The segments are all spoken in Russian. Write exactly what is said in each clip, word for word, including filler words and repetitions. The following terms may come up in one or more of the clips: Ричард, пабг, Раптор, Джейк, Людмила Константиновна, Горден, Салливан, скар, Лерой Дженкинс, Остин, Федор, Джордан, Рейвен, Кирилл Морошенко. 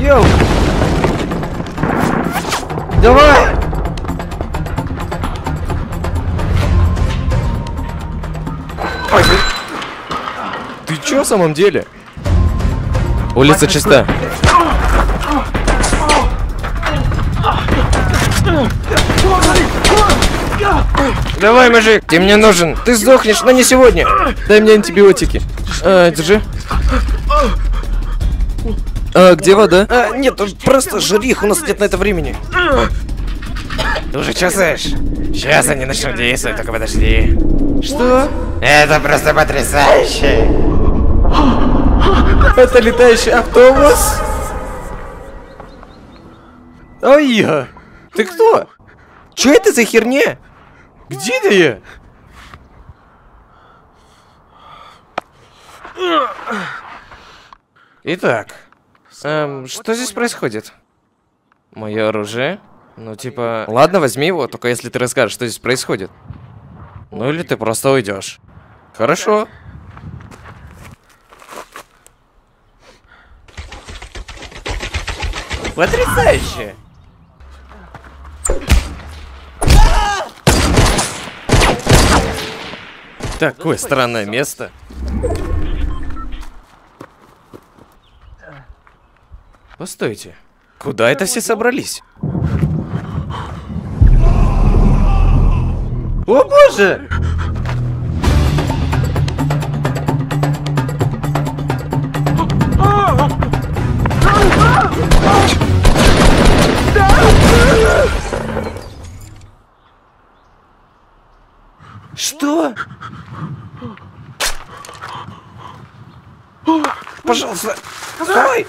Йоу! Давай! Ой, ты... ты чё в самом деле? Улица чиста. Давай, мужик, ты мне нужен. Ты сдохнешь, но не сегодня. Дай мне антибиотики. А, держи. А, где вода? А, нет, просто жри их, у нас нет на это времени. Ты уже чувствуешь? Сейчас они начнут действовать, только подожди. Что? Это просто потрясающе. Это летающий автобус? Ой, ты кто? Че это за херня? Где ты я? Итак, эм, что здесь происходит? Мое оружие? Ну типа... Ладно, возьми его, только если ты расскажешь, что здесь происходит. Ну или ты просто уйдешь. Хорошо. Потрясающе! Такое странное место. Постойте, куда это все собрались? О боже! Что? Пожалуйста, давай!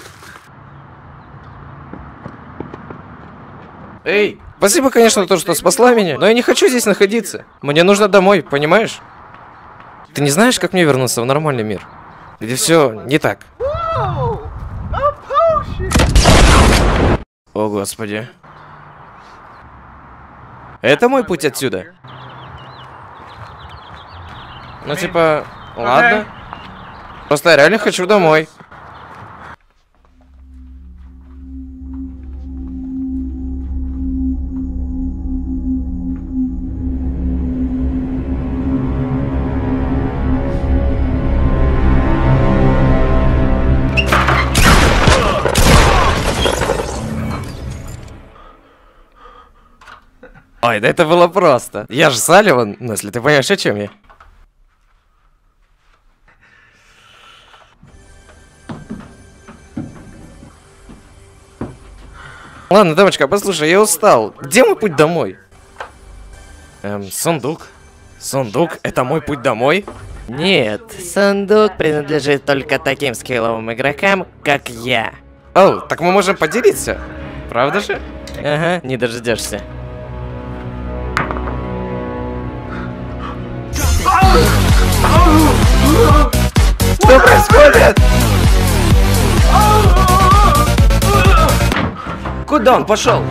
Эй, спасибо, конечно, за то, что спасла меня, но я не хочу здесь находиться. Мне нужно домой, понимаешь? Ты не знаешь, как мне вернуться в нормальный мир, где все не так? О, Господи. Это мой путь отсюда. Ну, типа, ладно. Просто я реально хочу домой. Ой, да это было просто. Я же Салливан, ну, если ты понимаешь, о чем я. Ладно, дамочка, послушай, я устал. Где мой путь домой? Эм, сундук. Сундук? Это мой путь домой? Нет, сундук принадлежит только таким скилловым игрокам, как я. О, так мы можем поделиться. Правда же? Ага, не дождешься. Что происходит? Куда он пошел?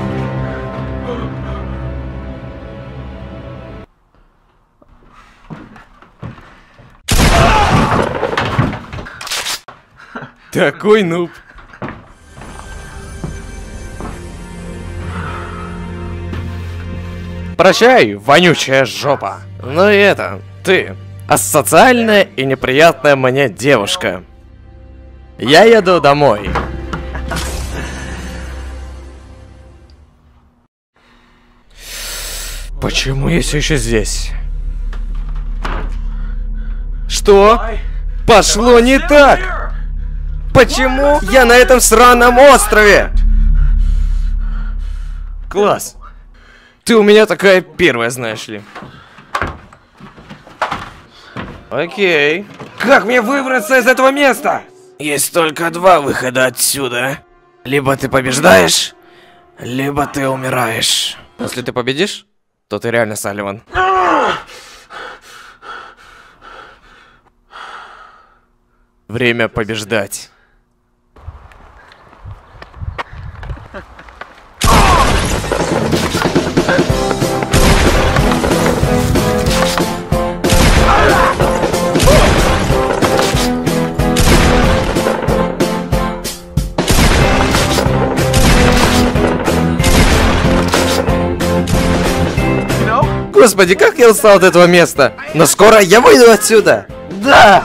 Такой нуб. Прощай, вонючая жопа. Ну и это, ты, асоциальная и неприятная мне девушка. Я еду домой. Почему я все еще здесь? Что? Пошло не так! Почему я на этом сраном острове? Класс! Ты у меня такая первая, знаешь ли. Окей. Как мне выбраться из этого места? Есть только два выхода отсюда. Либо ты побеждаешь, либо ты умираешь. Если ты победишь, то ты реально Салливан. Время побеждать. Господи, как я устал от этого места! Но скоро я выйду отсюда! Да!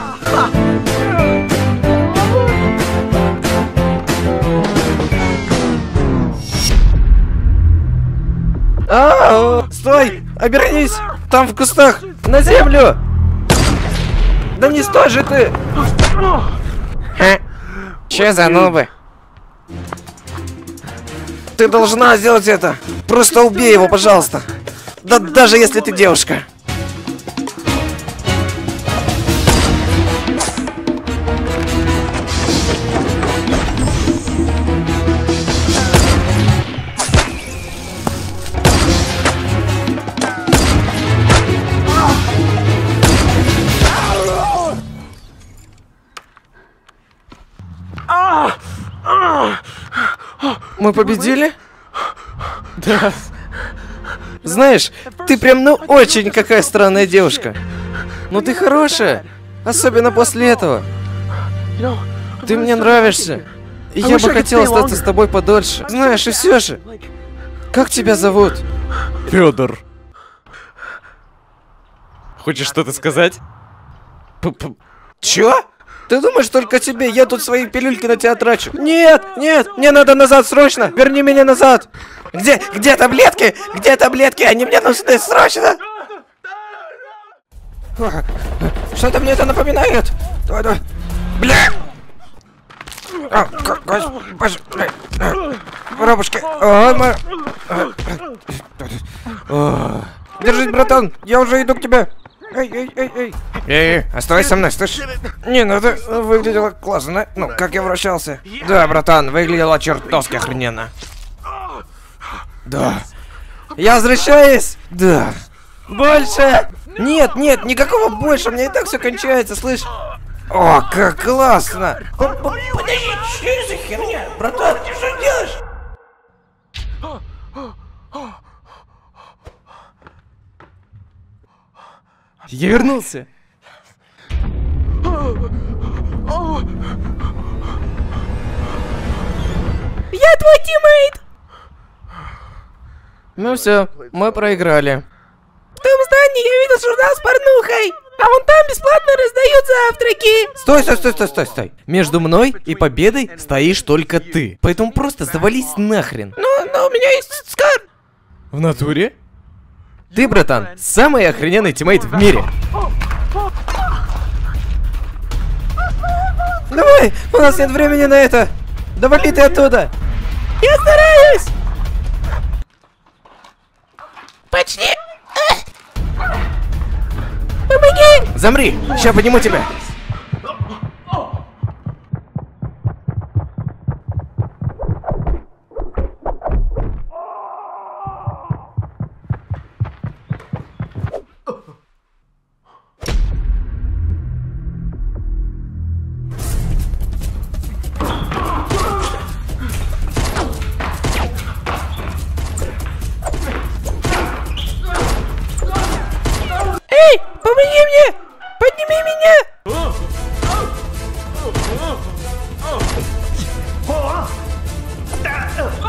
А-а-а! Стой! Обернись! Там в кустах! На землю! Да не стой же ты! Ха? Че за нубы? Ты должна сделать это! Просто убей его, пожалуйста! Да даже если ты девушка! Мы победили? Да. Знаешь, ты прям ну очень какая странная девушка. Но ты хорошая. Особенно после этого. Ты мне нравишься. И я бы хотел остаться с тобой подольше. Знаешь, и все же. Как тебя зовут? Федор. Хочешь что-то сказать? Чё? Ты думаешь только о тебе? Я тут свои пилюльки на тебя трачу. Нет, нет, мне надо назад срочно. Верни меня назад. Где, где таблетки? Где таблетки? Они мне нужны срочно. Что-то мне это напоминает. Бля. Робушки. Держись, братан. Я уже иду к тебе. Эй, эй, эй, эй. Эй, оставайся со мной, слышишь? Не, ну это выглядело классно, ну, как я вращался. Да, братан, выглядело чертовски охрененно. Да. Я возвращаюсь? Да. Больше! Нет, нет, никакого больше, у меня и так все кончается, слышь? О, как классно! Подожди, что это за херня? Братан, ты что делаешь? Я вернулся. Я твой тиммейт. Ну все, мы проиграли. В том здании я видел журнал с порнухой. А вон там бесплатно раздают завтраки. Стой, стой, стой, стой, стой, стой. Между мной и победой стоишь только ты. Поэтому просто завались нахрен. Ну, но у меня есть скар. В натуре? Ты, братан, самый охрененный тиммейт в мире. Давай, у нас нет времени на это. Давай ты оттуда. Я стараюсь. Почти. Помоги. Замри, сейчас подниму тебя.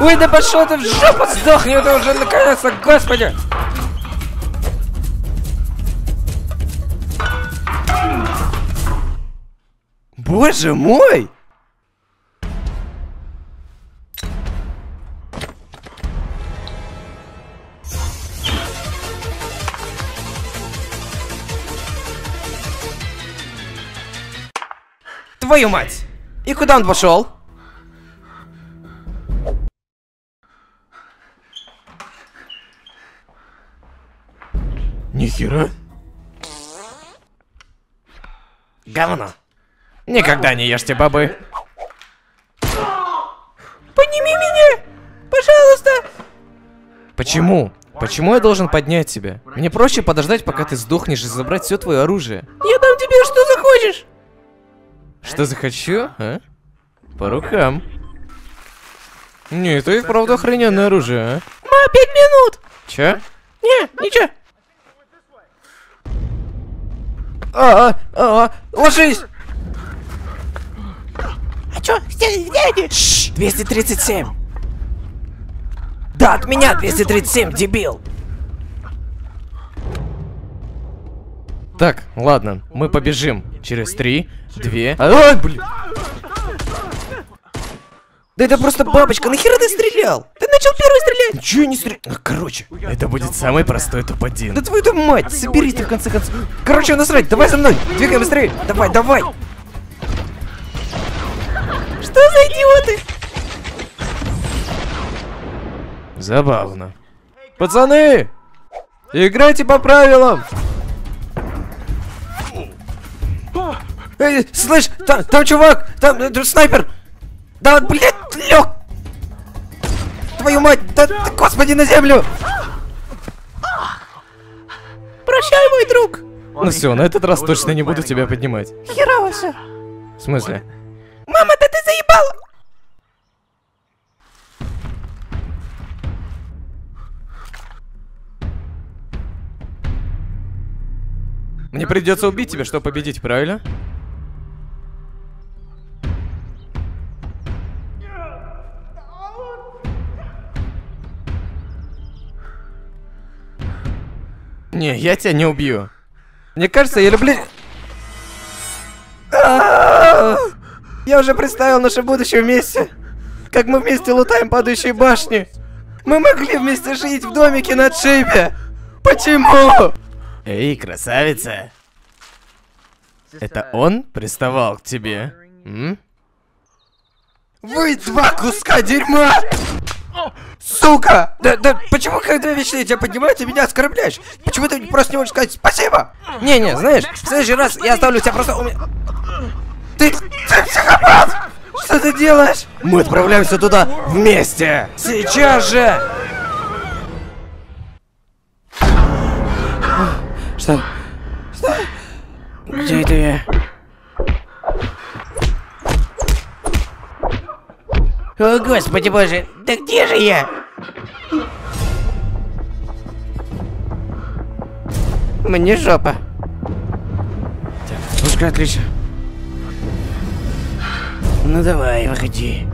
Ой, да пошел ты в жопу, сдохни, это уже наконец-то, господи! Боже мой! Твою мать! И куда он пошел? Нихера. Говно. Никогда не ешьте бобы. Подними меня! Пожалуйста! Почему? Почему я должен поднять тебя? Мне проще подождать, пока ты сдохнешь, и забрать все твое оружие. Я дам тебе что захочешь! Что захочу? А? По рукам. Не, это и правда охрененное оружие, а? Ма, пять минут! Че? Не, ничего. А, а, а, ложись! А чё? Где, где они? Шшш, двести тридцать семь! Да, от меня двести тридцать семь, дебил! Так, ладно, мы побежим. Через три, две... Ай, блин! Да это просто бабочка, нахера ты стрелял? Ты начал первый стрелять! Ничего не стрелял. А, короче, это будет самый простой топ один. Да твою-то мать, соберись ты в конце концов. Короче, насрать, давай за мной, двигай быстрее. Давай, давай. Что за идиоты? Забавно. Пацаны, играйте по правилам. Эй, слышь, там, там чувак, там э, снайпер. Да, блядь, лёг! Твою мать, да, да, господи, на землю! Прощай, мой друг! Ну все, на этот раз точно не буду тебя поднимать. Херово все. В смысле? Мама, да ты заебала! Мне придется убить тебя, чтобы победить, правильно? Не, я тебя не убью. Мне кажется, я люблю... Я уже представил наше будущее вместе. Как мы вместе лутаем падающие башни. Мы могли вместе жить в домике на отшибе. Почему? Эй, красавица. Это он приставал к тебе? М? Вы два куска дерьма! Сука! Да, да, почему, когда вечные тебя поднимают, ты меня оскорбляешь? Почему ты просто не можешь сказать спасибо? Не-не, знаешь, в следующий раз я оставлю тебя просто... Ты... Ты психопат! Что ты делаешь? Мы отправляемся туда вместе! Сейчас же! Что? Что? Где ты? О, господи боже, да где же я? Мне жопа. Так, пушка, отлично. Ну давай, выходи.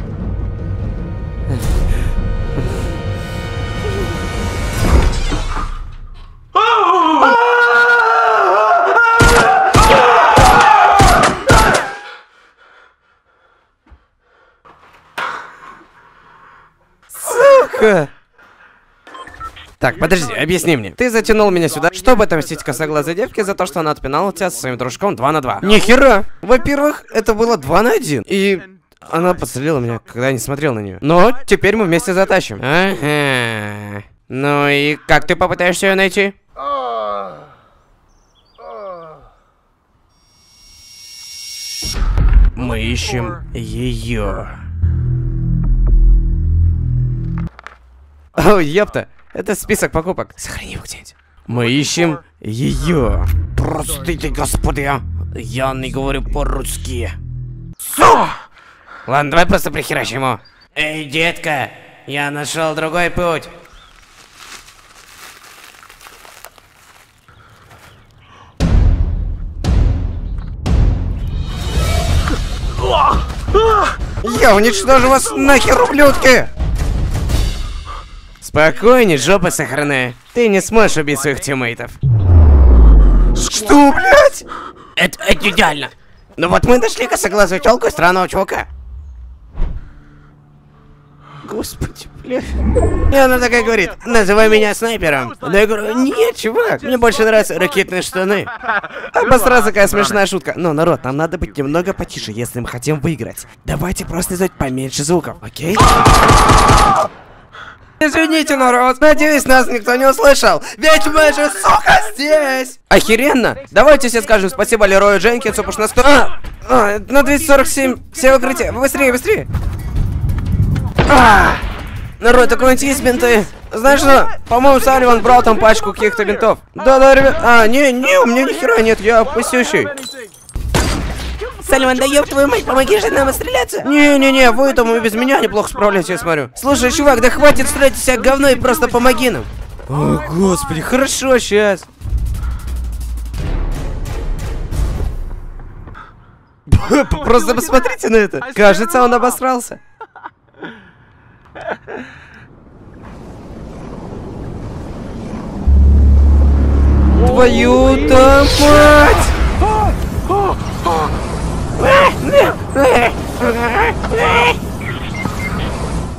Так, подожди, объясни мне. Ты затянул меня сюда, чтобы отомстить косоглазой девке за то, что она отпинала тебя со своим дружком два на два. Нихера! Во-первых, это было два на один. И она подстрелила меня, когда я не смотрел на нее. Но теперь мы вместе затащим. Ага. Ну и как ты попытаешься ее найти? Мы ищем ее. О, ёпта. Это список покупок. Сохрани его где-нибудь. Мы ищем ее. Прости ты, господи. Я не говорю по-русски. Су! Ладно, давай просто прихерачим его. Эй, детка, я нашел другой путь. Я уничтожу вас нахер, ублюдки! Спокойней, жопа сохраняй. Ты не сможешь убить своих тиммейтов. Что, блядь? Это, это идеально. Ну вот мы нашли косоглазую тёлку и странного чувака. Господи, блядь. И она такая говорит, называй меня снайпером. Да я говорю, нет, чувак, мне больше нравятся ракетные штаны. Обосраться, какая смешная шутка. Но, народ, нам надо быть немного потише, если мы хотим выиграть. Давайте просто издать поменьше звуков, окей? Извините, народ, надеюсь, нас никто не услышал, ведь мы же, сука, здесь! Охеренно! Давайте все скажем спасибо Лерою Дженкинсу, потому что на сто... А! А, на двести сорок семь все укрытия, быстрее, быстрее! А! Народ, у кого-нибудь есть бинты? Знаешь что, по-моему, Салливан брал там пачку каких-то бинтов. Да-да, ребят, а, не, не, у меня ни хера нет, я пустющий. Салливан, да ёб твою мать, помоги же нам отстреляться! Не-не-не, вы там и без меня неплохо справляетесь, я смотрю. Слушай, чувак, да хватит стрелять себя говно и просто помоги нам. О, господи, хорошо, сейчас. Просто посмотрите на это. Кажется, он обосрался. твою-то мать!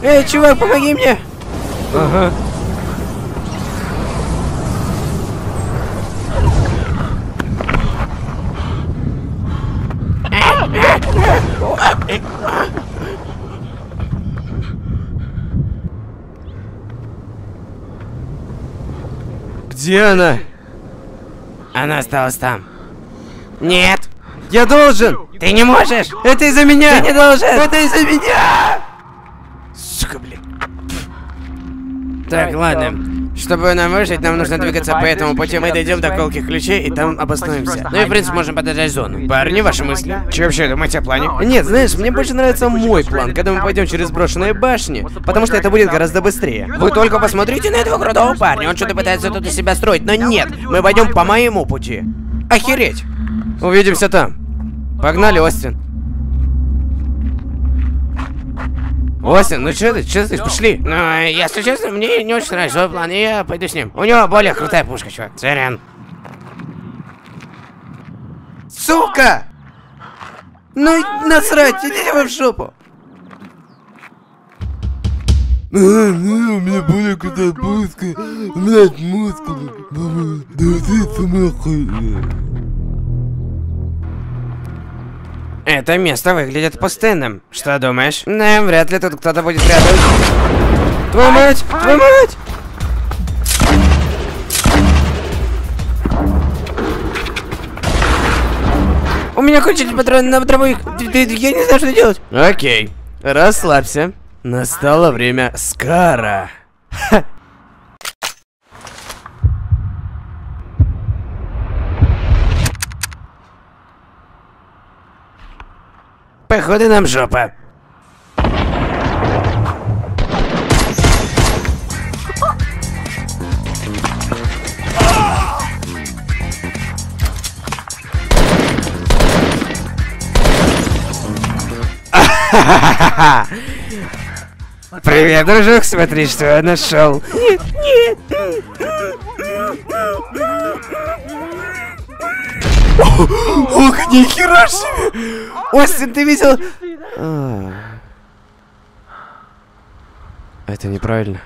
Эй, чувак, помоги мне! Ага. Где она? Она осталась там. Нет! Я должен! Ты не можешь! Это из-за меня! Ты не должен! Это из-за меня! Сука, блин. Так, ладно. Чтобы нам выжить, нам нужно двигаться по этому пути. Мы дойдем до колких ключей и там обоснуемся. Ну и, в принципе, можем подождать зону. Парни, ваши мысли? Че вообще думаете о плане? Нет, знаешь, мне больше нравится мой план, когда мы пойдем через брошенные башни, потому что это будет гораздо быстрее. Вы только посмотрите на этого крутого парня. Он что-то пытается тут из себя строить, но нет. Мы пойдем по моему пути. Охереть. Увидимся там. Погнали, Остин. Остин, ну чё ты, чё ты, пошли. Ну, если честно, мне не очень нравится свой план, и я пойду с ним. У него более крутая пушка, чувак. Церен. Сука! Ну, насрать, идите вы в жопу. А, ну, у меня более крутая пушка. Блядь, мускулы. Да ты нахуй. Это место выглядит пустынным. Что думаешь? Да, вряд ли тут кто-то будет рядом. Твою мать! Твою мать! У меня кончились патроны на дробовик. Я не знаю, что делать. Окей. Расслабься. Настало время Скара. Походу, нам жопа. Привет, дружок, смотри, что я нашел. Нет, нет. Ох, нихера себе! Остин, ты видел? А. Это неправильно.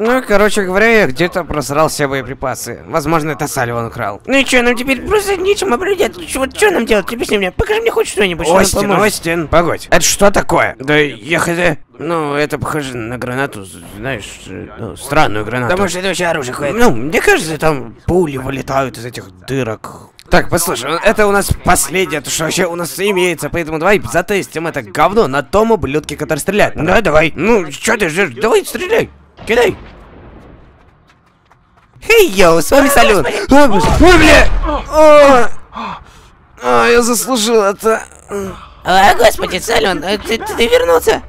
Ну, короче говоря, я где-то просрал все боеприпасы. Возможно, это Салливан украл. Ну и чё, нам теперь просто нечем обрудить. Вот что нам делать? Объясни мне. Покажи мне хоть что-нибудь. Остин, Остин, погодь. Это что такое? Да я хотя... Ну, это похоже на гранату, знаешь, ну, странную гранату. Да, может, это вообще оружие ходит. Ну, мне кажется, там пули вылетают из этих дырок. Так, послушай, это у нас последнее, то что вообще у нас имеется, поэтому давай затестим это говно на том ублюдке, который стреляет. Да, давай. Ну, чё ты ждёшь? Давай, стреляй. Кидай. Хей, йоу, с вами Салют. Ой, бля. О, о, я заслужил это. О, господи, Салют, ты, ты, ты вернулся?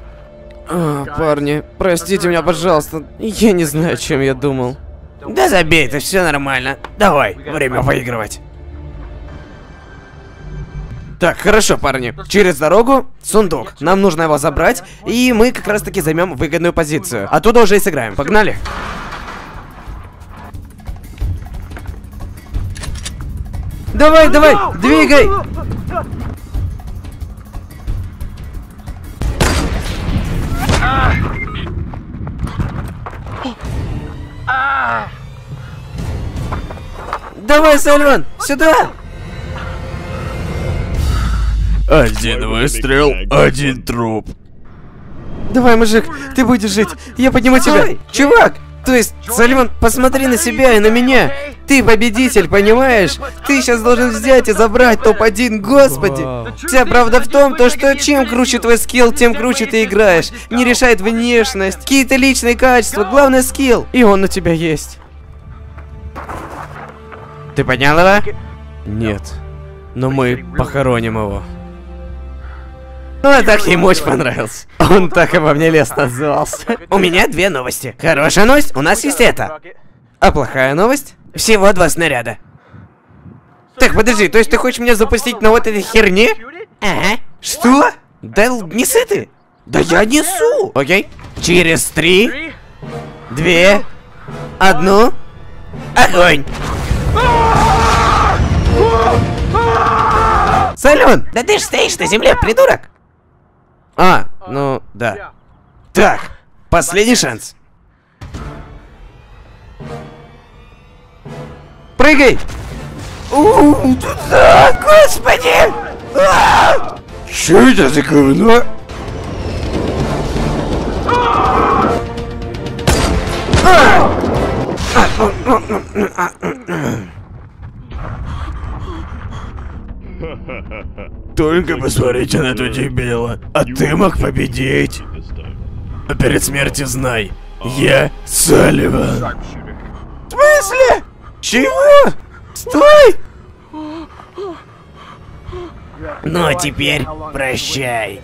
О, парни, простите меня, пожалуйста. Я не знаю, о чем я думал. Да забей, это все нормально. Давай, время выигрывать. Так, хорошо, парни. Через дорогу сундук. Нам нужно его забрать, и мы как раз-таки займем выгодную позицию. Оттуда уже и сыграем. Погнали. Давай, давай, двигай. Давай, Салливан, сюда. Один выстрел, один труп. Давай, мужик, ты будешь жить. Я подниму тебя. Ой, чувак, то есть, Салливан, посмотри на себя и на меня. Ты победитель, понимаешь? Ты сейчас должен взять и забрать топ один, господи. Вся правда в том, то, что чем круче твой скилл, тем круче ты играешь. Не решает внешность, какие-то личные качества, главное скилл. И он у тебя есть. Ты поднял его? Нет. Но мы похороним его. Ну, а так ему очень понравился. Он так обо мне лестно отзывался. У меня две новости. Хорошая новость, у нас есть это. А плохая новость? Всего два снаряда. Так, подожди, то есть ты хочешь меня запустить на вот этой херне? Ага. Что? Да неси ты. Да я несу. Окей. Через три, две, одну. Огонь! Салют! Да ты ж стоишь на земле, придурок! А, ну да. Так, последний шанс. Прыгай! Господи! Что это за говно? Только посмотрите на эту дебила. А ты мог победить. А перед смертью знай, я Салливан. В смысле? Чего? Стой! Ну а теперь прощай.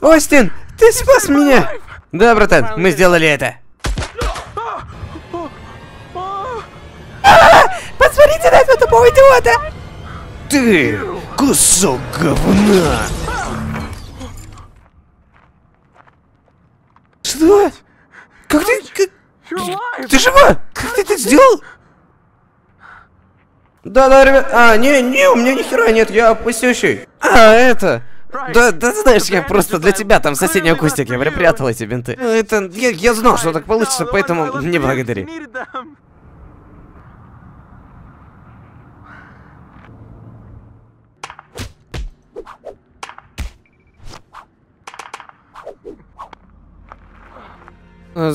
Остин, ты спас меня! Да, братан, мы сделали это. А-а-а! Посмотрите на этого тупого идиота! Ты кусок говна! Что? Как ты... Как... Ты, ты жива? Как ты это сделал? Да-да, ребят... А, не-не, у меня ни хера нет, я пустящий. А, это... Да, да, знаешь, я просто для тебя там в соседнем кустике припрятал эти бинты. Это... Я, я знал, что так получится, поэтому не благодари.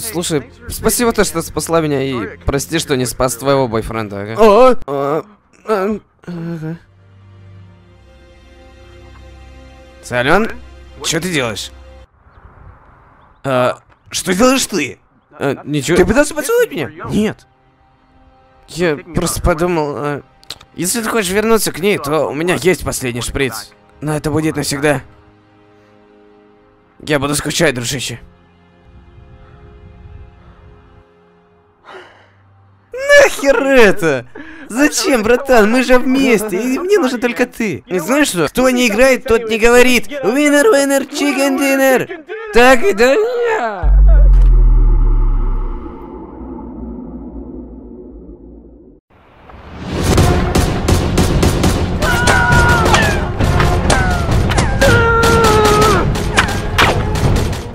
Слушай, спасибо то, что спасла меня, и прости, что не спас твоего бойфренда. Салливан, что ты делаешь? А, что делаешь ты? А, ничего. Ты пытался поцеловать меня? Нет. Я просто подумал, а... если ты хочешь вернуться к ней, то у меня есть последний шприц. Но это будет навсегда. Я буду скучать, дружище. Нахер это? Зачем, братан? Мы же вместе, и мне нужен только ты. Не знаешь что? Кто не играет, тот не говорит. Winner, winner, chicken dinner. Так и да.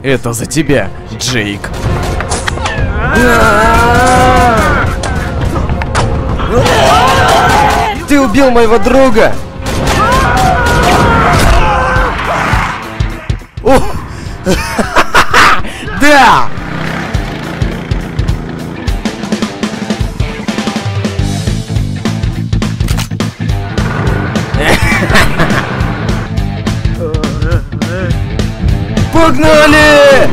Это за тебя, Джейк. Ты убил моего друга! Да! Погнали!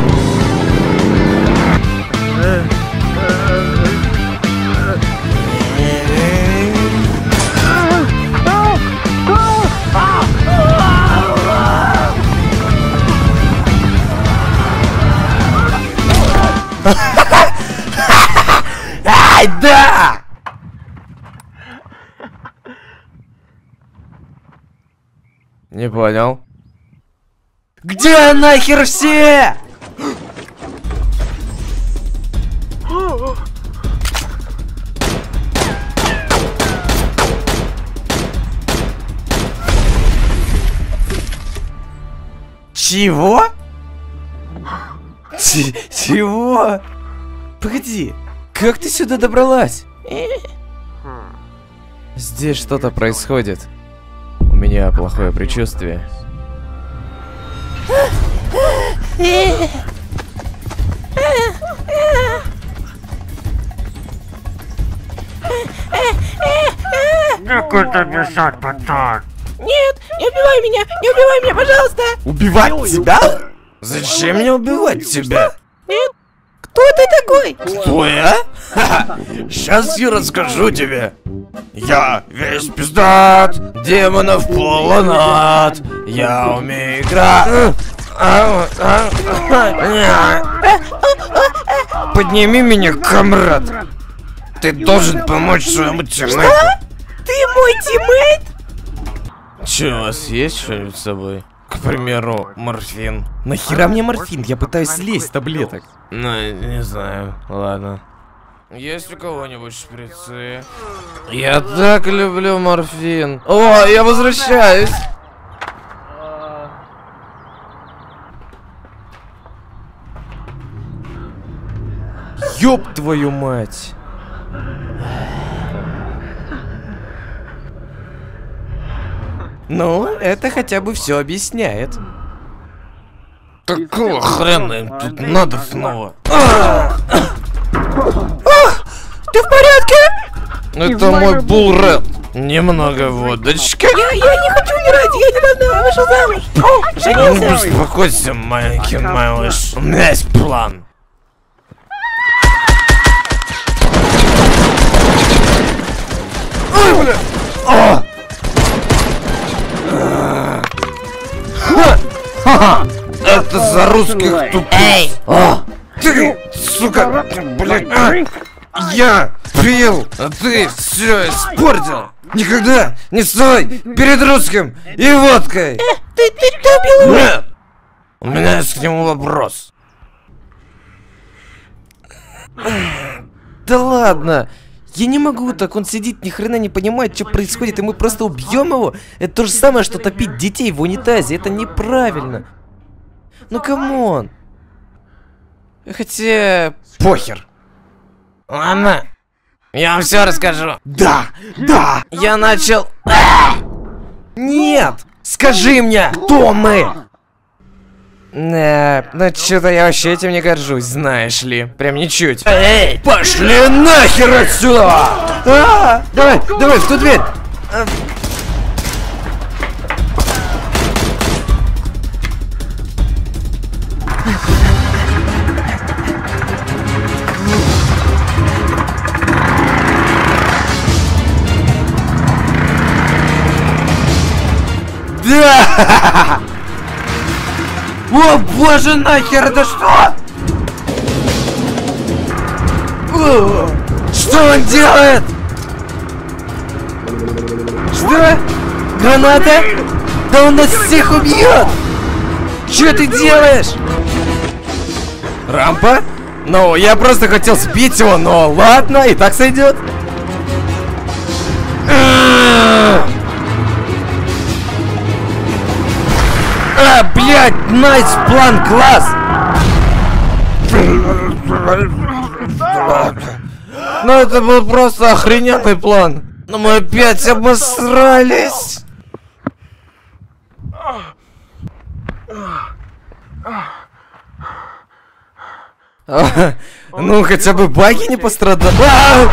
Ай, да! Не понял. Где нахер все? Чего? Чего? Погоди, как ты сюда добралась? Здесь что-то происходит. У меня плохое предчувствие. Какой ты бесат, батон. Нет, не убивай меня, не убивай меня, пожалуйста. Убивать тебя? Зачем мне убивать тебя? Нет. Кто ты такой? Кто я? Ха-ха. Сейчас я расскажу тебе. Я весь пиздат, демонов полон ад. Я умею играть. Подними меня, камрад. Ты должен помочь своему тиммейту. Что? Ты мой тиммейт? Че, у вас есть что-нибудь с собой? К примеру, морфин. Нахера мне морфин? Я пытаюсь слезть с таблеток. Ну, не знаю. Ладно. Есть у кого-нибудь шприцы? Я так люблю морфин. О, я возвращаюсь. Ёб твою мать. Ну, это хотя бы все объясняет. Какого хрена им тут надо снова? А! Ты в порядке? Это мой булрет. Немного водочки. Я, я не хочу умирать, я не могу, я вышел замуж. Женился. Ну, успокойся, маленький малыш. У меня есть план. Ой, бля! А! Это за русских тупиц. А, ты, сука, блядь, а, я пил, а ты все испортил. Никогда не стой перед русским и водкой. Э, ты, ты, ты убил его? Нет. У меня есть к нему вопрос. Да ладно. Я не могу так, он сидит, ни хрена не понимает, что происходит, и мы просто убьем его? Это то же самое, что топить детей в унитазе, это неправильно. Ну камон. Хотя... Похер. Ладно. Я вам все расскажу. Да, да. Я начал... Нет. Скажи мне, кто мы? Не, ну что-то я вообще этим не горжусь, знаешь ли. Прям ничуть. Эй, пошли нахер отсюда! А, давай, давай, в ту дверь! А... Да! О боже, нахер, это что? О, что он делает? Что? Граната? Да он нас всех убьет! Че ты делаешь? Рампа? Ну, я просто хотел сбить его, но ладно, и так сойдет. А, блядь, найс план, класс! Ну это был просто охрененный план. Но мы опять обосрались. Ну хотя бы баги не пострадали.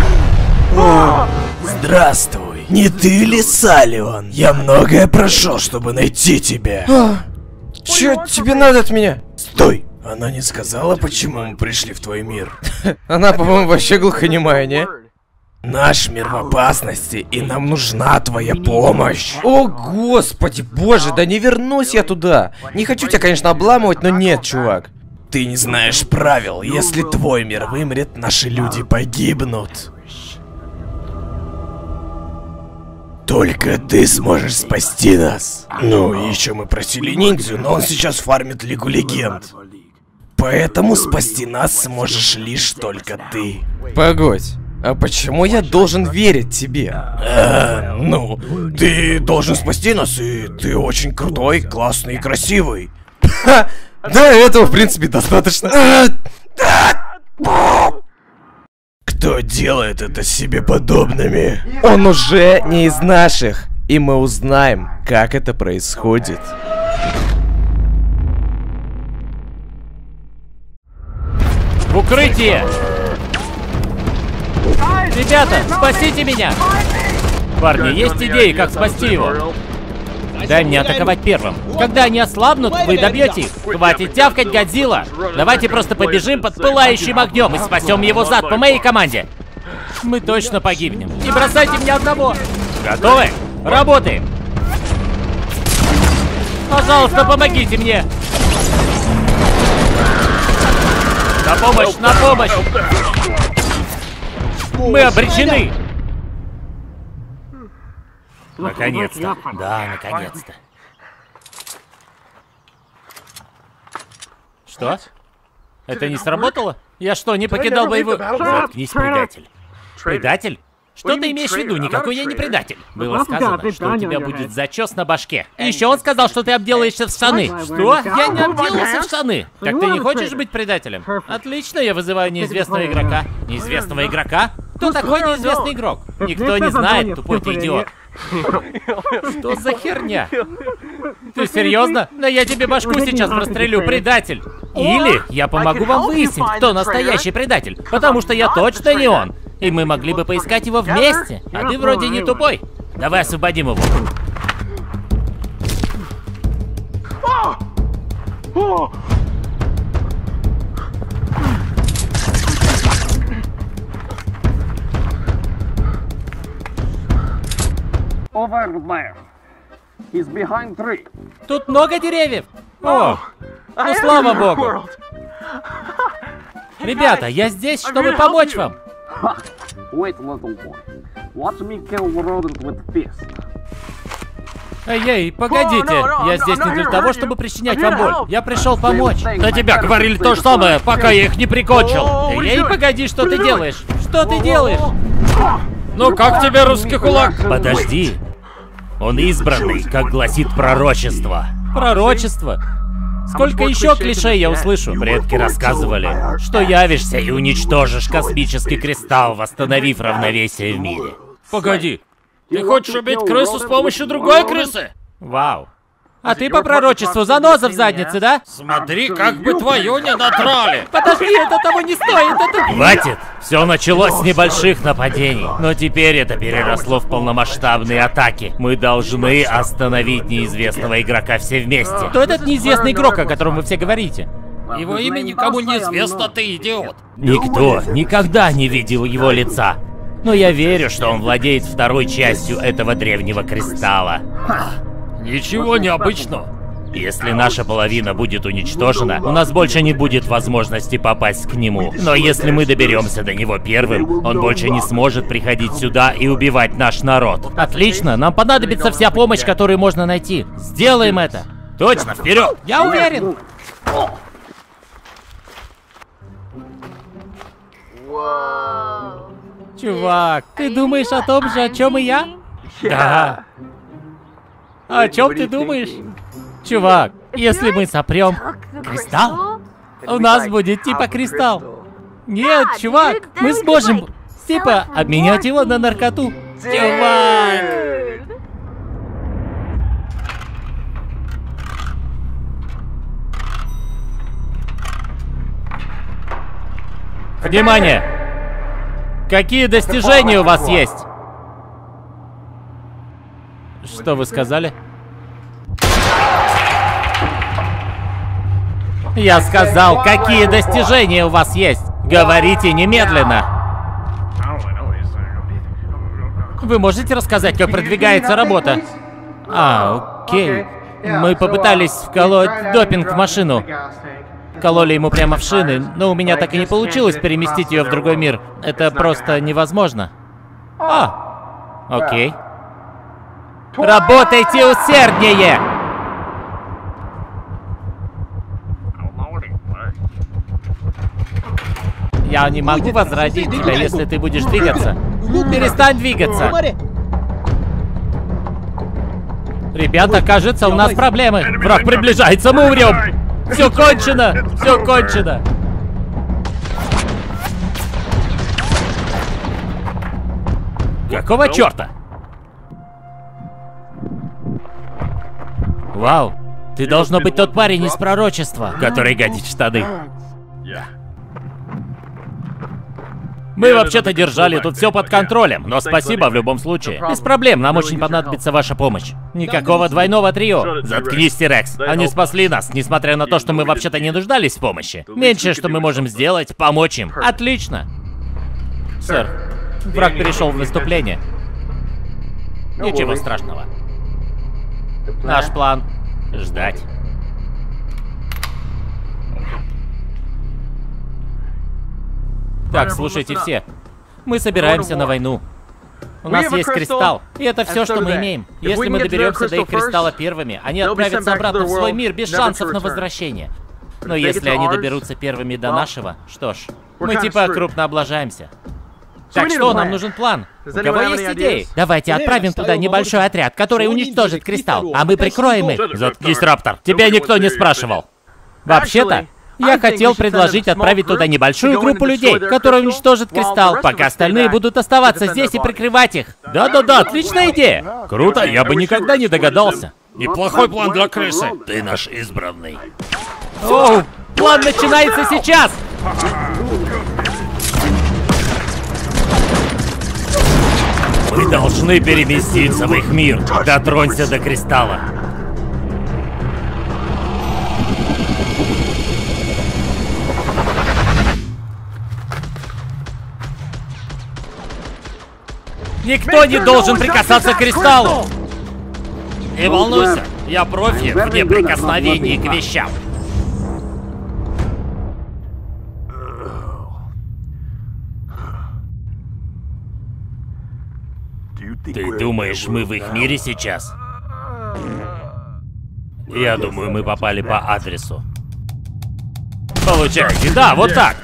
Здравствуй. Не ты ли Салливан? Я многое прошел, чтобы найти тебя. Чё тебе надо от меня? Стой! Она не сказала, почему мы пришли в твой мир. Она, по-моему, вообще глухонемая, не? Наш мир в опасности, и нам нужна твоя помощь. О, господи, боже, да не вернусь я туда. Не хочу тебя, конечно, обламывать, но нет, чувак. Ты не знаешь правил. Если твой мир вымрет, наши люди погибнут. Только ты сможешь спасти нас. Ну, и еще мы просили ниндзю, но он сейчас фармит Лигу Легенд. Поэтому спасти нас сможешь лишь только ты. Погодь, а почему я должен верить тебе? А, ну, ты должен спасти нас, и ты очень крутой, классный и красивый. Да, этого, в принципе, достаточно. Кто делает это себе подобными? Он уже не из наших, и мы узнаем, как это происходит. Укрытие! Ребята, спасите меня! Парни, есть идеи, как спасти его? Дай мне атаковать первым. Когда они ослабнут, вы добьете их. Хватит тявкать, Годзилла. Давайте просто побежим под пылающим огнем и спасем его зад по моей команде. Мы точно погибнем. Не бросайте меня одного. Готовы? Работаем. Пожалуйста, помогите мне. На помощь, на помощь. Мы обречены. Наконец-то. Да, наконец-то. Что? Это не сработало? Я что, не покидал боевую... Заткнись, предатель. Предатель? Что ты имеешь в виду? Никакой я не предатель. Было сказано, что у тебя будет зачес на башке. И еще он сказал, что ты обделаешься в штаны. Что? Я не обделался в штаны. Так ты не хочешь быть предателем? Отлично, я вызываю неизвестного игрока. Неизвестного игрока? Кто такой неизвестный игрок? Никто не знает, тупой ты идиот. Что за херня? Ты серьезно? Да я тебе башку сейчас прострелю, предатель. Или я помогу вам выяснить, кто настоящий предатель. Потому что я точно не он. И мы могли бы поискать его вместе, а ты вроде не тупой. Давай освободим его. Тут много деревьев. О, ну слава богу. Ребята, я здесь, чтобы помочь вам. Wait, little boy. Watch me kill rodent with fist. Эй-эй, погодите, я здесь не для того, чтобы причинять вам боль. Я пришел помочь. На тебя говорили то же самое, пока я их не прикончил. Эй, погоди, что ты делаешь? Что ты делаешь? Ну как тебе русский кулак? Подожди. Он избранный, как гласит пророчество. Пророчество? Сколько еще клише я услышу? Предки рассказывали, что явишься и уничтожишь космический кристалл, восстановив равновесие в мире. Погоди, ты хочешь убить крысу с помощью другой крысы? Вау. А ты по пророчеству заноза в заднице, да? Смотри, как бы твою не натрали. Подожди, это того не стоит, это... Хватит. Все началось с небольших нападений, но теперь это переросло в полномасштабные атаки. Мы должны остановить неизвестного игрока все вместе. Кто этот неизвестный игрок, о котором вы все говорите? Его имя никому не известно, ты идиот. Никто никогда не видел его лица. Но я верю, что он владеет второй частью этого древнего кристалла. Ничего необычного. Если наша половина будет уничтожена, у нас больше не будет возможности попасть к нему. Но если мы доберемся до него первым, он больше не сможет приходить сюда и убивать наш народ. Отлично, нам понадобится вся помощь, которую можно найти. Сделаем это. Точно, вперед! Я уверен! Чувак, ты думаешь о том же, о чем и я? Да. О чем ты думаешь? Чувак, если мы сопрем кристалл, у нас будет типа кристалл. Нет, чувак, мы сможем типа обменять его на наркоту. Чувак! Внимание! Какие достижения у вас есть? Что вы сказали? Я сказал, какие достижения у вас есть? Говорите немедленно. Вы можете рассказать, как продвигается работа? А, окей. Мы попытались вколоть допинг в машину. Кололи ему прямо в шины, но у меня так и не получилось переместить ее в другой мир. Это просто невозможно. А, окей. Работайте усерднее! Я не могу возразить тебя, если ты будешь двигаться. Перестань двигаться! Ребята, кажется, у нас проблемы. Враг приближается, мы умрем! Все кончено! Все кончено! Какого черта? Вау, ты должно быть тот парень из пророчества, который гадит в штаны. Мы вообще-то держали тут все под контролем, но спасибо в любом случае. Без проблем, нам очень понадобится ваша помощь. Никакого двойного трио. Заткнись, Терекс. Они спасли нас, несмотря на то, что мы вообще-то не нуждались в помощи. Меньшее, что мы можем сделать, помочь им. Отлично. Сэр, враг перешел в выступление. Ничего страшного. Наш план – ждать. Так, слушайте все. Мы собираемся на войну. У нас есть кристалл, и это все, что мы имеем. Если мы доберемся до их кристалла первыми, они отправятся обратно в свой мир без шансов на возвращение. Но если они доберутся первыми до нашего, что ж, мы типа крупно облажаемся. Так что нам нужен план? У кого есть идеи? Давайте отправим туда небольшой отряд, который уничтожит кристалл, а мы прикроем их. Заткнись, Раптор. Тебя никто не спрашивал. Вообще-то, я хотел предложить отправить туда небольшую группу людей, которая уничтожит кристалл, пока остальные будут оставаться здесь и прикрывать их. Да-да-да, отличная идея. Круто, я бы никогда не догадался. Неплохой план для крысы. Ты наш избранный. Оу, план начинается сейчас. Мы должны переместиться в их мир. Дотронься до кристалла. Никто не должен прикасаться к кристаллу! Не волнуйся, я профи в неприкосновении к вещам. Ты думаешь, мы в их мире сейчас? Я думаю, мы попали по адресу. Получается, да, вот так.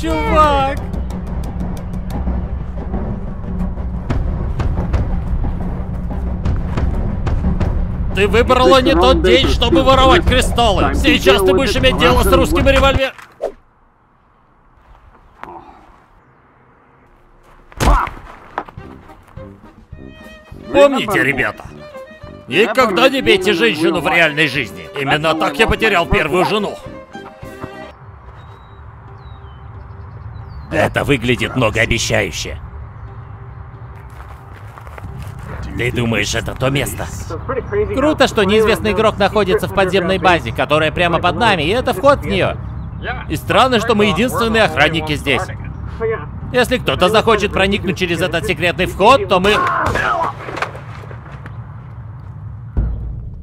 Чувак! Ты выбрала не тот день, чтобы воровать кристаллы. Сейчас ты будешь иметь дело с русским револьвером. Помните, ребята, никогда не бейте женщину в реальной жизни. Именно так я потерял первую жену. Это выглядит многообещающе. Ты думаешь, это то место? Круто, что неизвестный игрок находится в подземной базе, которая прямо под нами, и это вход в нее. И странно, что мы единственные охранники здесь. Если кто-то захочет проникнуть через этот секретный вход, то мы...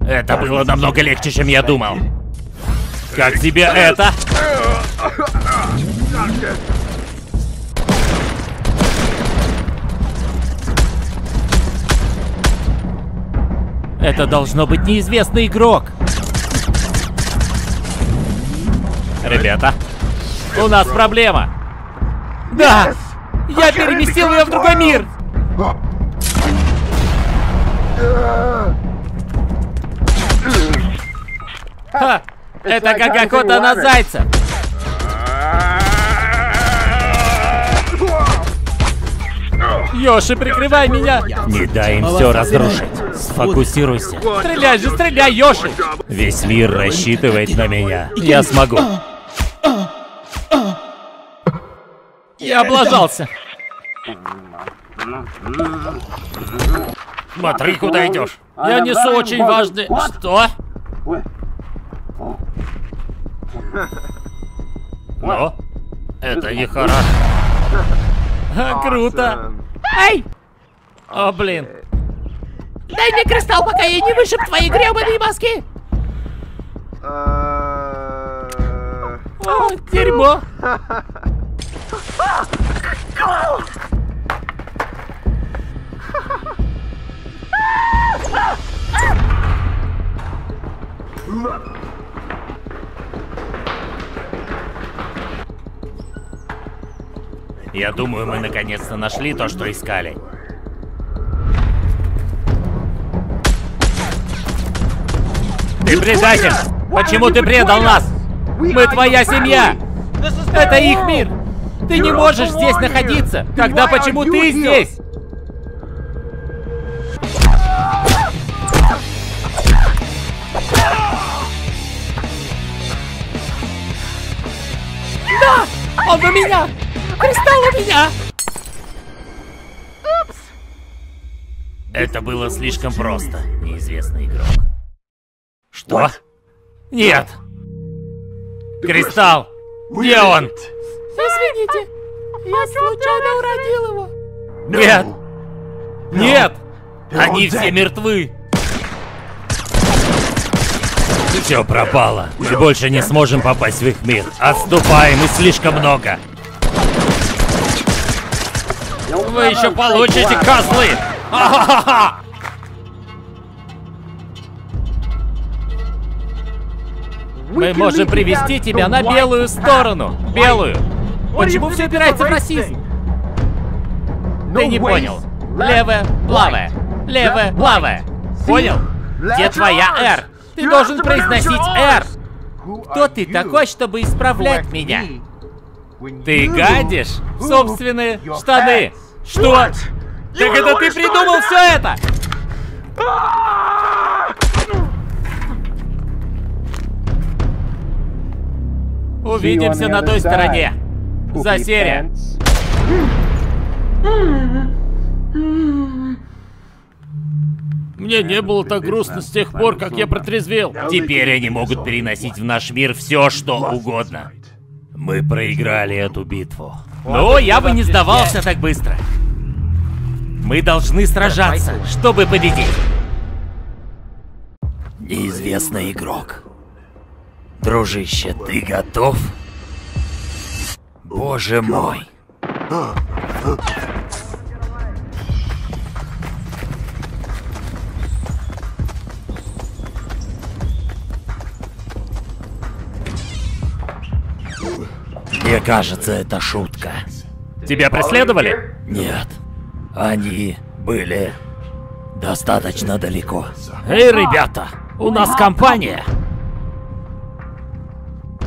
Это было намного легче, чем я думал. Как тебе это? Это должно быть неизвестный игрок. Ребята, у нас проблема. Да! Я переместил ее в другой мир! Ха! Это как охота на зайца! Йоши, прикрывай меня! Не дай им все разрушить. Сфокусируйся. Стреляй же, стреляй, Йоши! Весь мир рассчитывает на меня. Я смогу. Я облажался. Смотри, куда идешь. Я несу очень важный... Что? Ну? Это нехорошо. Круто. Ай! О, блин. Дай мне кристалл, пока я не вышиб твои гребаные мозги! О, дерьмо! Я думаю, мы наконец-то нашли то, что искали. Ты предатель! Почему ты предал нас? Мы твоя семья! Это их мир! Ты не можешь здесь находиться! Тогда почему ты здесь? Да! Он у меня! Кристалл у меня! Это было слишком просто, неизвестный игрок. Что? Нет! Кристалл! Где он? Извините, я случайно уродил его. Нет! Нет! Они все мертвы! Все пропало. Мы больше не сможем попасть в их мир. Отступаем, и слишком много. Вы еще получите, козлы! Ха-ха-ха! Мы можем привести тебя на белую сторону! Белую! Почему все опирается в расизм? Ты не понял. Левая, плавая. Левая, плавая. Понял? Где твоя «Р»? Ты должен произносить «Р». Кто ты такой, чтобы исправлять меня? Ты гадишь собственные штаны. Что? Так это ты придумал все это? Увидимся на той стороне. За серия. Мне не было так грустно с тех пор, как я протрезвел. Теперь они могут переносить в наш мир все, что угодно. Мы проиграли эту битву. Но я бы не сдавался так быстро. Мы должны сражаться, чтобы победить. Неизвестный игрок. Дружище, ты готов? Боже мой. Мне кажется, это шутка. Тебя преследовали? Нет. Они были достаточно далеко. Эй, ребята, у нас компания.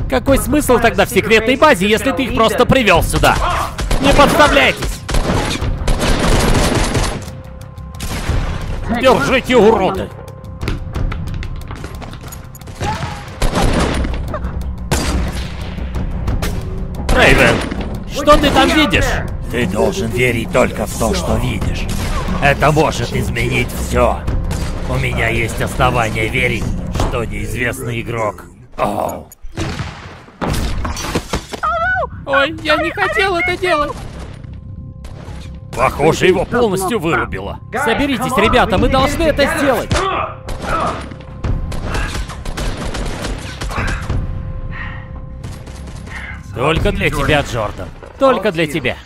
Какой смысл тогда в секретной базе, если ты их просто привел сюда? Не подставляйтесь! Держите, уроды! Рейвен, что ты там видишь? Ты должен верить только в то, что видишь. Это может изменить все. У меня есть основания верить, что неизвестный игрок. Оу. Ой, я не хотел это делать. Похоже, его полностью вырубило. Соберитесь, ребята, мы должны это сделать. Только для тебя, Джордан. Только для тебя.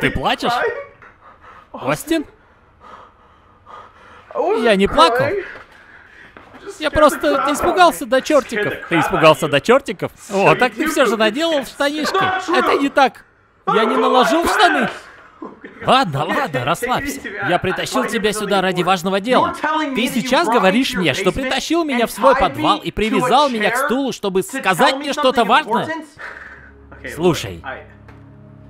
Ты плачешь? Остин? Я не плакал. Я просто испугался до чертиков. Ты испугался до чертиков? О, так ты все же наделал в штанишки. Это не так. Я не наложил в штаны. Ладно, ладно, расслабься. Я притащил тебя сюда ради важного дела. Ты сейчас говоришь мне, что притащил меня в свой подвал и привязал меня к стулу, чтобы сказать мне что-то важное? Слушай.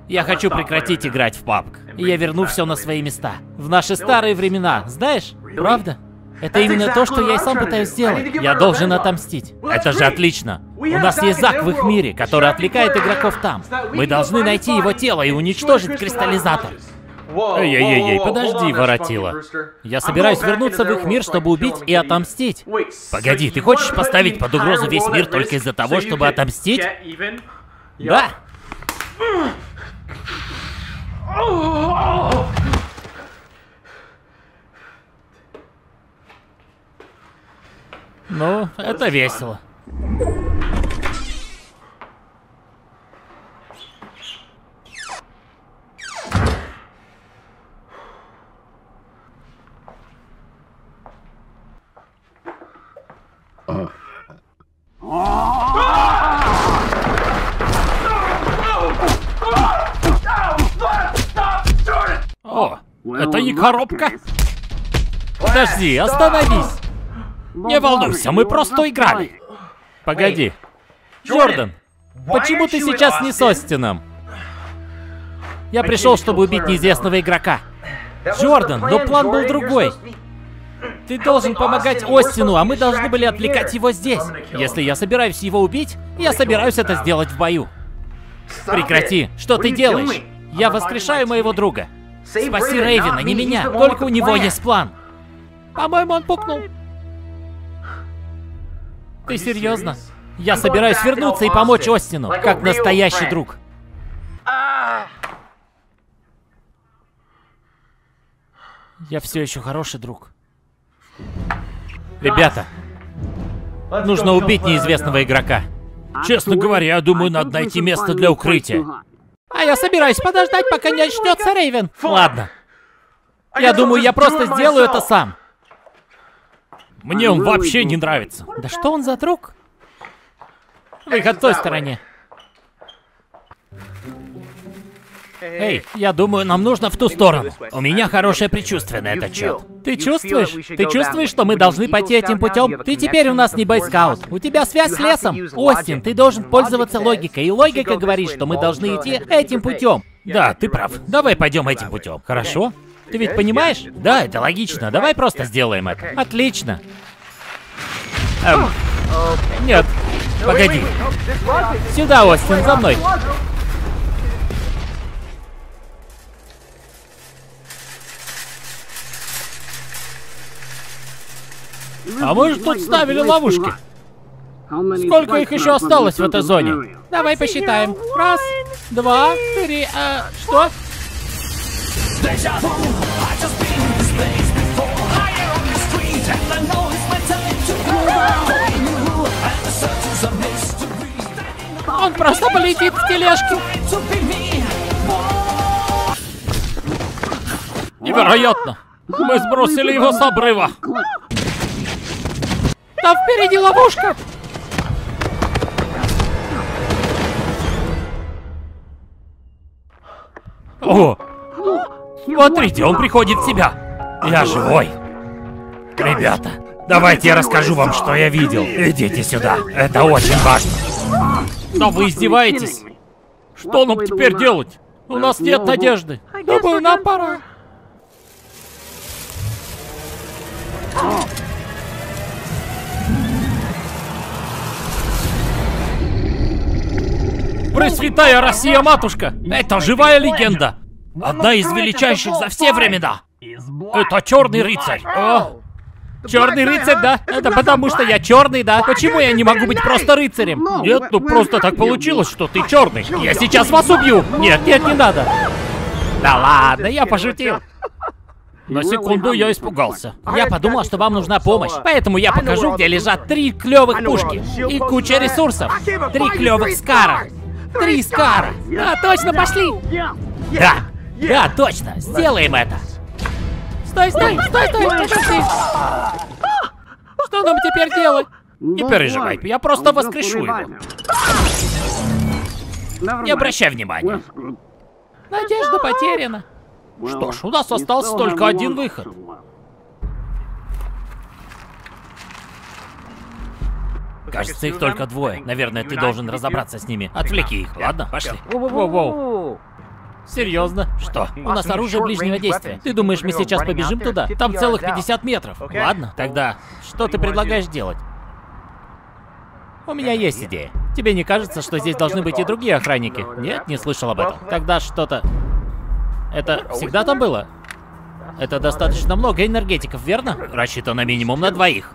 Я хочу прекратить играть в пабг, и я верну все на свои места. В наши старые времена, знаешь? Правда? Это именно то, что я и сам пытаюсь сделать. Я должен отомстить. Это же отлично. У нас есть Зак в их мире, который отвлекает игроков там. Мы должны найти его тело и уничтожить кристаллизатор. Эй-эй-эй, подожди, воротила. Я собираюсь вернуться в их мир, чтобы убить и отомстить. Погоди, ты хочешь поставить под угрозу весь мир только из-за того, чтобы отомстить? Да. Ну, это весело. О, это не коробка? Подожди, остановись. Не волнуйся, мы просто играли. Погоди. Джордан, почему ты сейчас не с Остином? Я пришел, чтобы убить неизвестного игрока. Джордан, но план был другой. Ты должен помогать Остину, а мы должны были отвлекать его здесь. Если я собираюсь его убить, я собираюсь это сделать в бою. Прекрати, что ты делаешь? Я воскрешаю моего друга. Спаси Рейвена, не меня, только у него есть план. По-моему, он пукнул. Ты серьезно? Я собираюсь вернуться и помочь Остину, как настоящий друг. Я все еще хороший друг. Ребята, нужно убить неизвестного игрока. Честно говоря, я думаю, надо найти место для укрытия. А я собираюсь подождать, пока не очнется Рейвен. Ладно. Я думаю, я просто сделаю это сам. Мне он вообще не нравится. Да что он за друг? Выход в той стороне. Эй, я думаю, нам нужно в ту сторону. У меня хорошее предчувствие на этот счет. Ты чувствуешь? Ты чувствуешь, что мы должны пойти этим путем? Ты теперь у нас не бойскаут. У тебя связь с лесом. Остин, ты должен пользоваться логикой. И логика говорит, что мы должны идти этим путем. Да, ты прав. Давай пойдем этим путем. Хорошо? Ты ведь понимаешь? Да, это логично. Давай просто сделаем это. Отлично. Эм, нет. Погоди. Сюда, Остин, за мной. А мы же тут ставили ловушки. Сколько их еще осталось в этой зоне? Давай посчитаем. Раз, два, три, а, что? Он просто полетит в тележке. Невероятно. Мы сбросили его с обрыва. Там впереди ловушка! О! Смотрите, он приходит в себя! Я живой! Ребята, давайте я расскажу вам, что я видел. Идите сюда, это очень важно. Да вы издеваетесь? Что нам теперь делать? У нас нет надежды. Думаю, нам пора. Пресвятая Россия-матушка! Это живая легенда! Одна из величайших за все времена! Это черный рыцарь! О. Черный рыцарь, да? Это потому что я черный, да? Почему я не могу быть просто рыцарем? Нет, ну просто так получилось, что ты черный. Я сейчас вас убью! Нет, нет, не надо! Да ладно, я пошутил. На секунду я испугался. Я подумал, что вам нужна помощь, поэтому я покажу, где лежат три клевых пушки и куча ресурсов. Три клевых скара. Три скара! Да, точно, пошли! Да, да, точно, сделаем это! Стой, стой, стой, стой, подожди! Что нам теперь делать? Не переживай, я просто воскрешу его. Не обращай внимания. Надежда потеряна. Что ж, у нас остался только один выход. Кажется, их только двое. Наверное, ты должен разобраться с ними. Отвлеки их. Ладно, пошли. Воу-воу-воу. Серьезно? Что? У нас оружие ближнего действия. Ты думаешь, мы сейчас побежим туда? Там целых пятьдесят метров. Ладно, тогда что ты предлагаешь делать? У меня есть идея. Тебе не кажется, что здесь должны быть и другие охранники? Нет, не слышал об этом. Тогда что-то... Это всегда там было? Это достаточно много энергетиков, верно? Рассчитано минимум на двоих.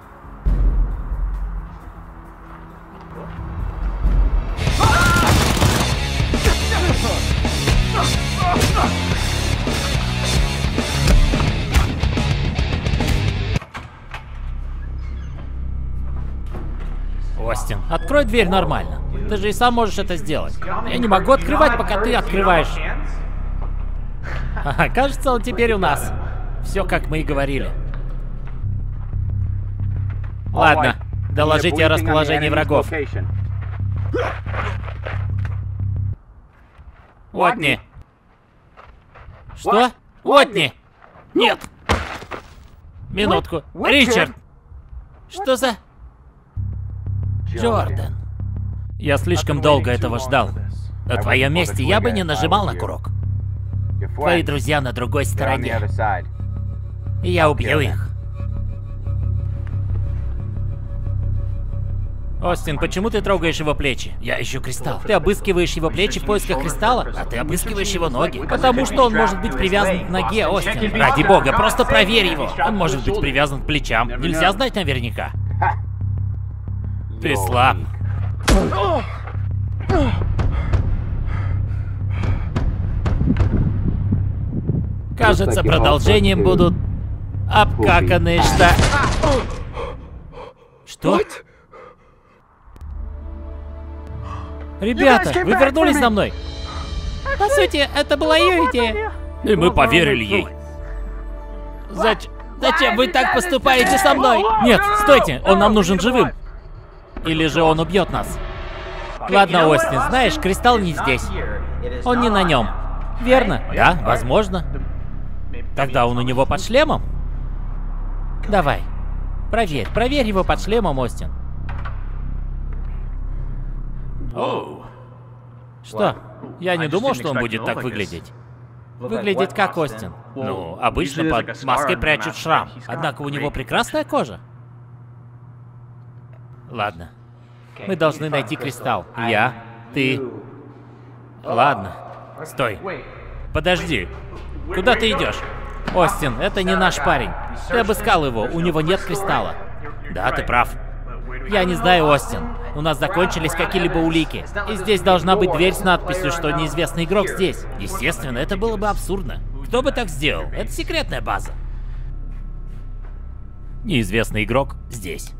Остин, открой дверь нормально. Ты же и сам можешь это сделать. Я не могу открывать, пока ты открываешь. Ага, кажется, он теперь у нас. Все, как мы и говорили. Ладно, доложите о расположении врагов. Отни. Что? Отни! Нет! Минутку. Ричард! Что за... Джордан. Я слишком долго этого ждал. На твоем месте я бы не нажимал на курок. Твои друзья на другой стороне. Я убью их. Остин, почему ты трогаешь его плечи? Я ищу кристалл. Ты обыскиваешь его плечи в поисках кристалла, а ты обыскиваешь его ноги. Потому что он может быть привязан к ноге, Остин. Ради бога, просто проверь его. Он может быть привязан к плечам. Нельзя знать наверняка. Ты слаб. Кажется, продолжением будут обкаканные шта... Что? Ребята, вы вернулись за мной. По сути, это была ее идея. И мы поверили ей. Зач... Зачем вы так поступаете со мной? Нет, стойте, он нам нужен живым. Или же он убьет нас. Ладно, Остин, знаешь, кристалл не здесь. Он не на нем. Верно? Да, возможно. Тогда он у него под шлемом? Давай. Проверь, проверь его под шлемом, Остин. Оу. Что? Я не думал, что он будет так выглядеть. Выглядит как Остин. Ну, обычно под маской прячут шрам. Однако у него прекрасная кожа. Ладно. Мы должны найти кристалл. Я, ты... Ладно. Стой. Подожди. Куда ты идешь? Остин, это не наш парень. Ты обыскал его, у него нет кристалла. Да, ты прав. Я не знаю, Остин. У нас закончились какие-либо улики. И здесь должна быть дверь с надписью, что неизвестный игрок здесь. Естественно, это было бы абсурдно. Кто бы так сделал? Это секретная база. Неизвестный игрок здесь.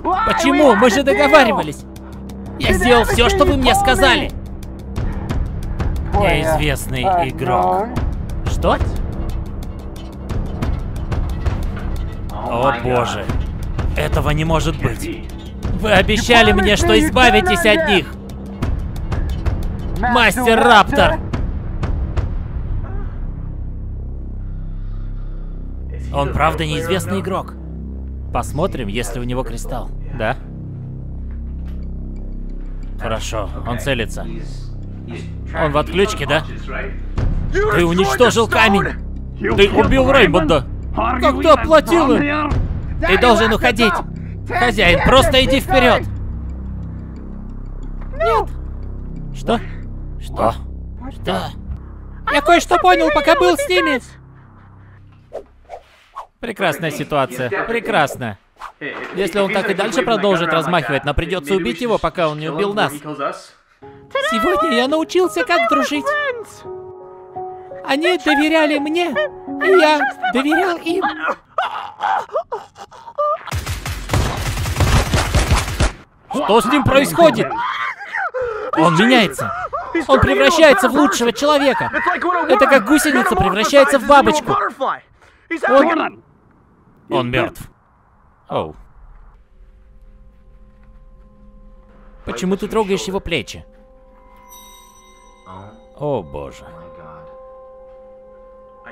Почему? Мы же договаривались. Я сделал все, что вы мне сказали. Неизвестный игрок. Что? О боже. Этого не может быть. Вы обещали мне, что избавитесь от них. Мастер Раптор. Он правда неизвестный игрок. Посмотрим, есть ли у него кристалл. Да? Хорошо, он целится. Он в отключке, да? Ты уничтожил камень! Ты убил Реймонда! Когда платил им? Ты должен уходить! Хозяин, просто иди вперед! Нет! Что? Что? Что? Я кое-что понял, пока был с ними! Прекрасная ситуация. Прекрасно. Если он так и дальше продолжит размахивать, нам придется убить его, пока он не убил нас. Сегодня я научился, как дружить. Они доверяли мне, и я доверял им. Что с ним происходит? Он меняется. Он превращается в лучшего человека. Это как гусеница превращается в бабочку. Он... Он мертв. Оу. Почему ты трогаешь его плечи? О боже.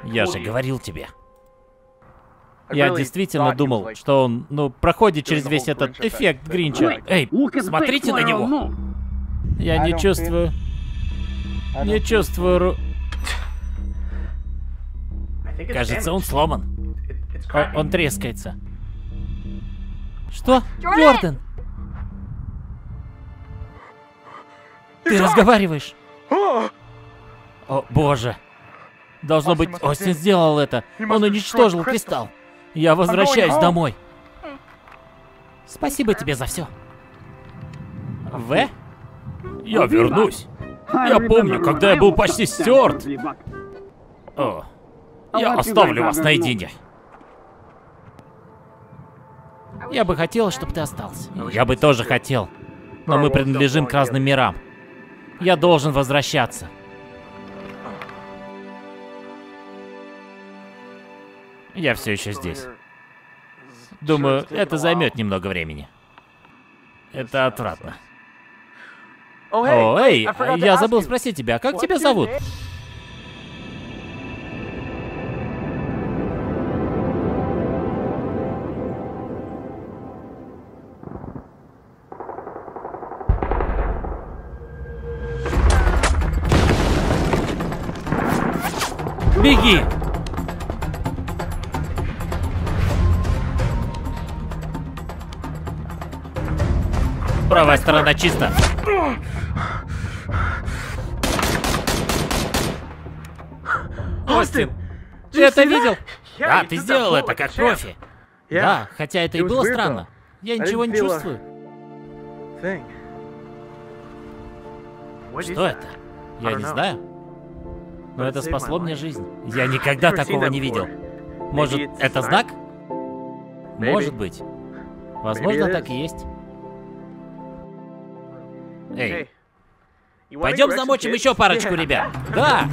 Я же говорил тебе. Я действительно думал, что он, ну, проходит через весь этот эффект Гринча. Эй, смотрите на него. Я не чувствую... Не чувствую... Кажется, он сломан. Он, он трескается. Что? Горден! Ты разговариваешь? О, боже. Должно быть, Остин сделал это. Он уничтожил кристалл. Я возвращаюсь домой. Спасибо тебе за все. В? Я вернусь. Я помню, когда я был почти стерт. О. Я оставлю вас наедине. Я бы хотел, чтобы ты остался. Я бы тоже хотел. Но мы принадлежим к разным мирам. Я должен возвращаться. Я все еще здесь. Думаю, это займет немного времени. Это отвратно. О, эй, я забыл спросить тебя, а как тебя зовут? Правая сторона чисто. Остин, ты это видел? Да, ты сделал это как профи. Да, хотя это и было странно. Я ничего не чувствую. Что это? Я не знаю. Но это спасло мне жизнь. Я никогда такого не видел. Может, это знак? Может быть. Возможно, так и есть. Эй, пойдем замочим еще парочку ребят. Да!